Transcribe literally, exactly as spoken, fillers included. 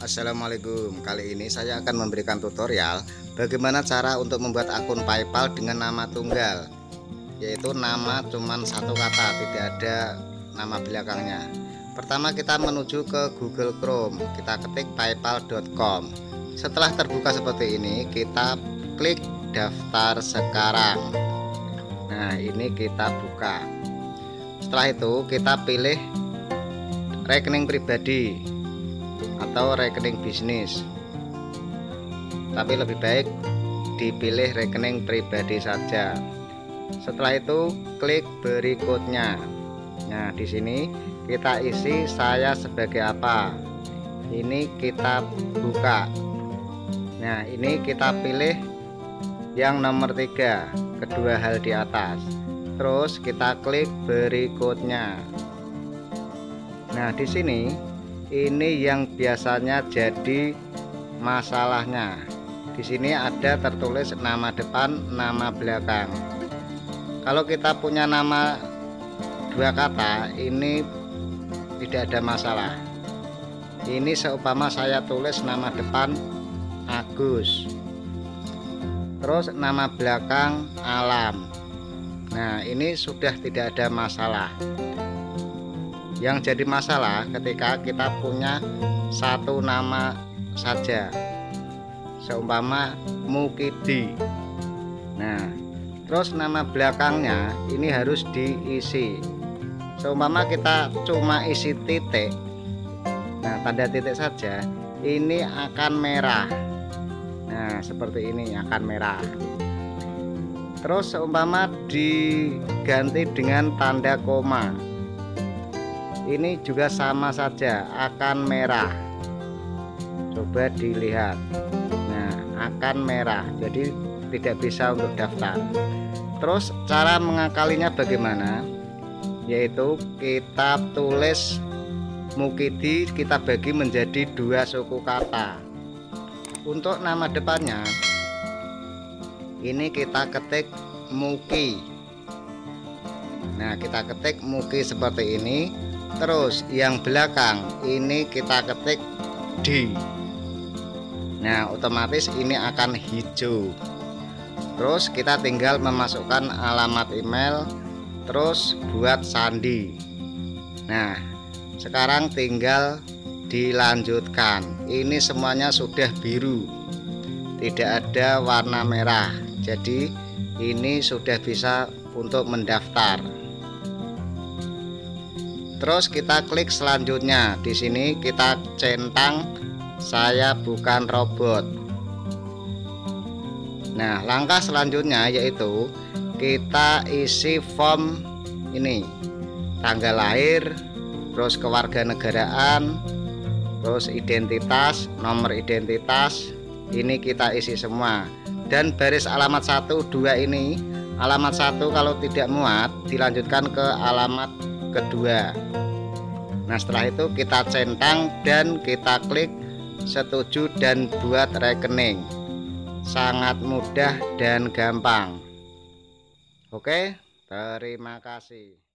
Assalamualaikum. Kali ini saya akan memberikan tutorial bagaimana cara untuk membuat akun PayPal dengan nama tunggal, yaitu nama cuman satu kata, tidak ada nama belakangnya. Pertama kita menuju ke Google Chrome, kita ketik paypal dot com. Setelah terbuka seperti ini, kita klik daftar sekarang. Nah, ini kita buka. Setelah itu kita pilih rekening pribadi atau rekening bisnis, tapi lebih baik dipilih rekening pribadi saja. Setelah itu klik berikutnya. Nah, di sini kita isi saya sebagai apa. Ini kita buka. Nah, ini kita pilih yang nomor tiga, kedua hal di atas. Terus kita klik berikutnya. Nah, di sini ini yang biasanya jadi masalahnya. Di sini ada tertulis nama depan, nama belakang. Kalau kita punya nama dua kata, ini tidak ada masalah. Ini seumpama saya tulis nama depan Agus, terus nama belakang Alam. Nah, ini sudah tidak ada masalah. Yang jadi masalah ketika kita punya satu nama saja, seumpama Mukidi. Nah, terus nama belakangnya ini harus diisi. Seumpama kita cuma isi titik, nah tanda titik saja, ini akan merah. Nah, seperti ini akan merah. Terus seumpama diganti dengan tanda koma, ini juga sama saja, akan merah. Coba dilihat. Nah, akan merah. Jadi tidak bisa untuk daftar. Terus cara mengakalinya bagaimana? Yaitu kita tulis Mukidi, kita bagi menjadi dua suku kata. Untuk nama depannya ini kita ketik Muki. Nah, kita ketik Muki seperti ini. Terus yang belakang ini kita ketik D. Nah, otomatis ini akan hijau. Terus kita tinggal memasukkan alamat email, terus buat sandi. Nah, sekarang tinggal dilanjutkan. Ini semuanya sudah biru, tidak ada warna merah. Jadi ini sudah bisa untuk mendaftar. Terus kita klik selanjutnya. Di sini kita centang saya bukan robot. Nah, langkah selanjutnya yaitu kita isi form ini. Tanggal lahir, terus kewarganegaraan, terus identitas, nomor identitas, ini kita isi semua. Dan baris alamat satu dua ini, alamat satu kalau tidak muat dilanjutkan ke alamat kedua. Nah, setelah itu kita centang dan kita klik setuju dan buat rekening. Sangat mudah dan gampang. Oke, terima kasih.